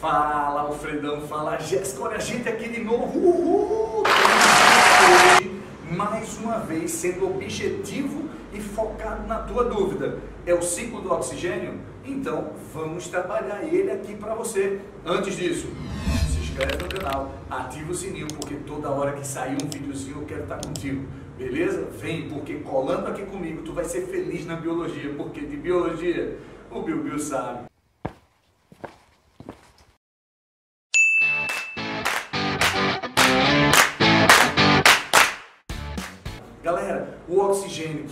Fala, Alfredão, fala, Jéssica, olha a gente aqui de novo, uhul! Mais uma vez, sendo objetivo e focado na tua dúvida. É o ciclo do oxigênio? Então, vamos trabalhar ele aqui para você. Antes disso, se inscreve no canal, ativa o sininho, porque toda hora que sair um videozinho eu quero estar contigo. Beleza? Vem, porque colando aqui comigo, tu vai ser feliz na biologia, porque de biologia, o Bio Bio sabe. Galera, o oxigênio,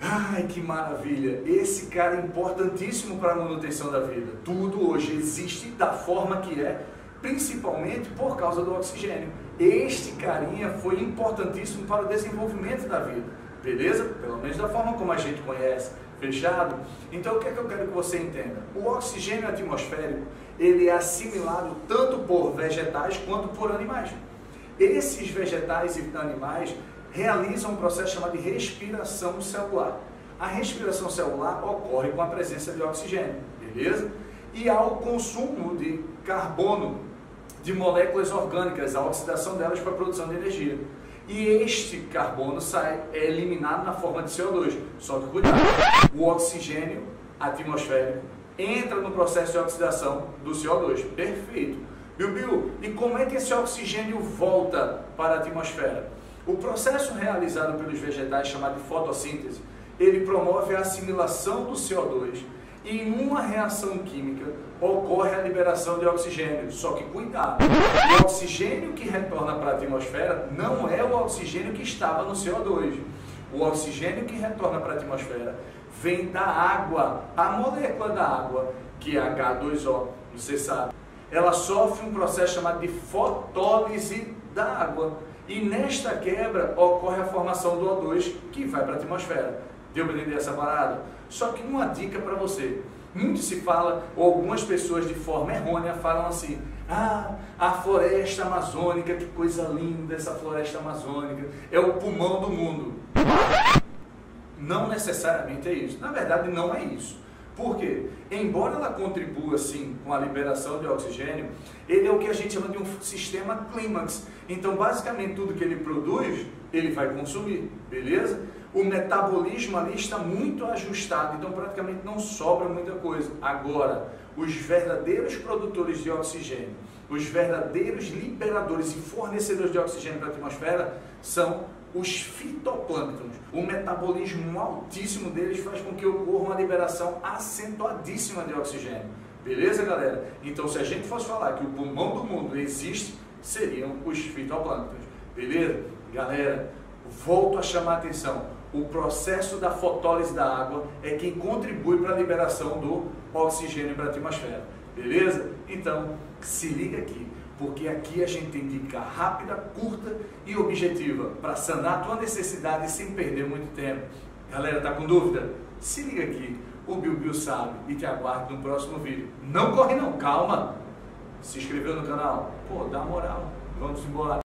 ai que maravilha, esse cara é importantíssimo para a manutenção da vida. Tudo hoje existe da forma que é, principalmente por causa do oxigênio. Este carinha foi importantíssimo para o desenvolvimento da vida, beleza? Pelo menos da forma como a gente conhece, fechado? Então o que é que eu quero que você entenda? O oxigênio atmosférico, ele é assimilado tanto por vegetais quanto por animais. Esses vegetais e animais realizam um processo chamado de respiração celular. A respiração celular ocorre com a presença de oxigênio, beleza? E ao consumo de carbono, de moléculas orgânicas, a oxidação delas para a produção de energia. E este carbono é eliminado na forma de CO2. Só que cuidado, o oxigênio atmosférico entra no processo de oxidação do CO2. Perfeito. Bilbil, e como é que esse oxigênio volta para a atmosfera? O processo realizado pelos vegetais, chamado de fotossíntese, ele promove a assimilação do CO2 e em uma reação química ocorre a liberação de oxigênio. Só que cuidado, o oxigênio que retorna para a atmosfera não é o oxigênio que estava no CO2. O oxigênio que retorna para a atmosfera vem da água. A molécula da água, que é H2O, você sabe, ela sofre um processo chamado de fotólise da água. E nesta quebra ocorre a formação do O2 que vai para a atmosfera. Deu para entender essa parada? Só que uma dica para você. Muito se fala, ou algumas pessoas de forma errônea falam assim: ah, a floresta amazônica, que coisa linda essa floresta amazônica, é o pulmão do mundo. Não necessariamente é isso. Na verdade não é isso. Por quê? Embora ela contribua, sim, com a liberação de oxigênio, ele é o que a gente chama de um sistema clímax. Então, basicamente, tudo que ele produz, ele vai consumir, beleza? O metabolismo ali está muito ajustado, então praticamente não sobra muita coisa. Agora, os verdadeiros produtores de oxigênio, os verdadeiros liberadores e fornecedores de oxigênio para a atmosfera são os fitoplânctons. O metabolismo altíssimo deles faz com que ocorra uma liberação acentuadíssima de oxigênio. Beleza, galera? Então, se a gente fosse falar que o pulmão do mundo existe, seriam os fitoplânctons. Beleza? Galera, volto a chamar a atenção. O processo da fotólise da água é quem contribui para a liberação do oxigênio para a atmosfera. Beleza? Então, se liga aqui, porque aqui a gente tem dica rápida, curta e objetiva para sanar a tua necessidade sem perder muito tempo. Galera, tá com dúvida? Se liga aqui, o Bio Bio sabe, e te aguardo no próximo vídeo. Não corre não, calma! Se inscreveu no canal? Pô, dá moral, vamos embora!